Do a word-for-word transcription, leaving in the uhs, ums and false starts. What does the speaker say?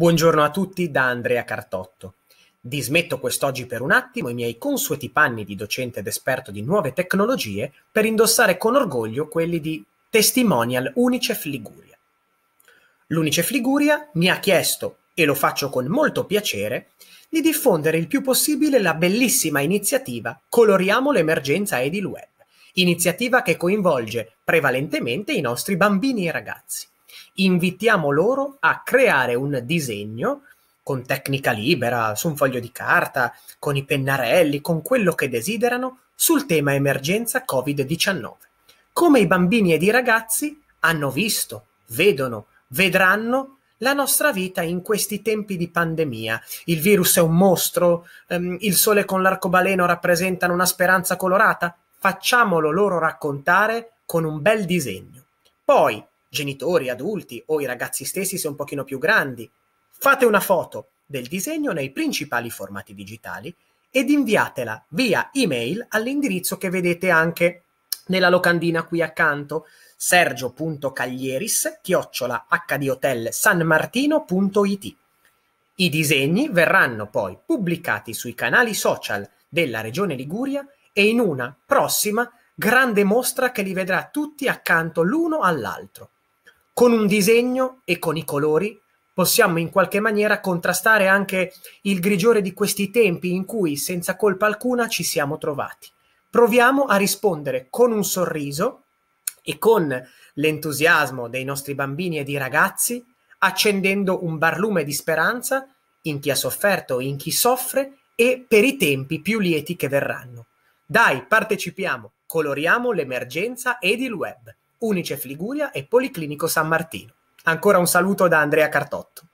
Buongiorno a tutti da Andrea Cartotto. Dismetto quest'oggi per un attimo i miei consueti panni di docente ed esperto di nuove tecnologie per indossare con orgoglio quelli di testimonial Unicef Liguria. L'Unicef Liguria mi ha chiesto, e lo faccio con molto piacere, di diffondere il più possibile la bellissima iniziativa Coloriamo l'emergenza ed il Web, iniziativa che coinvolge prevalentemente i nostri bambini e ragazzi. Invitiamo loro a creare un disegno con tecnica libera, su un foglio di carta, con i pennarelli, con quello che desiderano, sul tema emergenza Covid diciannove. Come i bambini ed i ragazzi hanno visto, vedono, vedranno la nostra vita in questi tempi di pandemia. Il virus è un mostro, ehm, il sole con l'arcobaleno rappresentano una speranza colorata. Facciamolo loro raccontare con un bel disegno. Poi, genitori, adulti o i ragazzi stessi se un pochino più grandi, fate una foto del disegno nei principali formati digitali ed inviatela via email all'indirizzo che vedete anche nella locandina qui accanto, sergio punto caglieris chiocciola h d hotel san martino punto i t. I disegni verranno poi pubblicati sui canali social della Regione Liguria e in una prossima grande mostra che li vedrà tutti accanto l'uno all'altro. Con un disegno e con i colori possiamo in qualche maniera contrastare anche il grigiore di questi tempi in cui senza colpa alcuna ci siamo trovati. Proviamo a rispondere con un sorriso e con l'entusiasmo dei nostri bambini e di ragazzi, accendendo un barlume di speranza in chi ha sofferto, in chi soffre e per i tempi più lieti che verranno. Dai, partecipiamo! Coloriamo l'emergenza ed il Web. Unicef Liguria e Policlinico San Martino. Ancora un saluto da Andrea Cartotto.